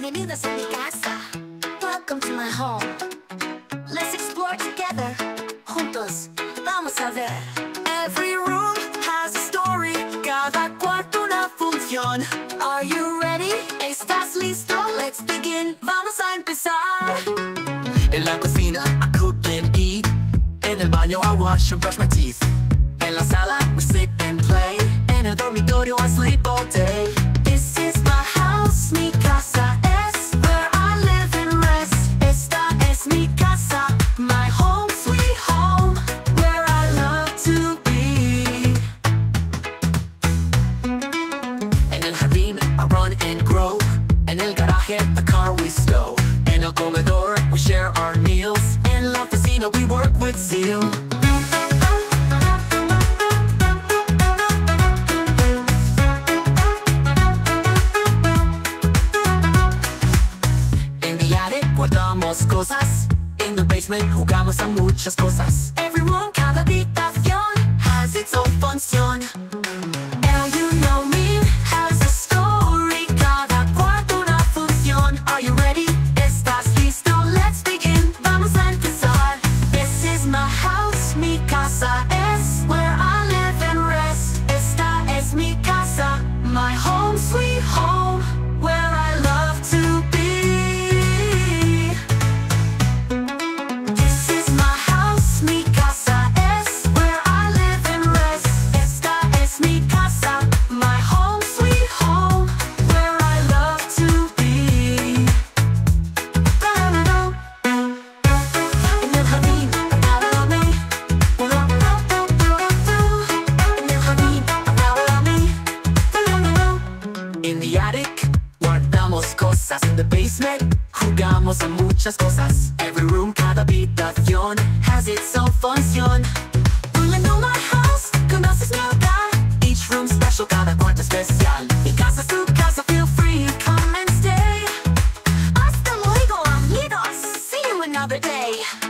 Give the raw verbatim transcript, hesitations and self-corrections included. Bienvenidas a mi casa. Welcome to my home. Let's explore together. Juntos, vamos a ver. Every room has a story. Cada cuarto una función. Are you ready? ¿Estás listo? Let's begin. Vamos a empezar. En la cocina, I cook and eat. En el baño, I wash and brush my teeth. En la sala, we sit and play. En el dormitorio, I sleep all day. This is my house, mi casa. Es where I live and rest. Esta es mi casa, my home, sweet home, where I love to be. En el jardín, I run and grow. En el garaje, the car we stow. En el comedor, we share our meals. En la oficina, we work with zeal. En el attic, guardamos cosas. In the basement, jugamos a muchas cosas. Every room, cada habitación, has its own función. In the basement, jugamos a muchas cosas. Every room, cada habitación, has its own función. Really know my house, conoces mi hogar. Each room special, cada cuarto especial. Mi casa es tu casa, feel free, come and stay. Hasta luego, amigos, see you another day.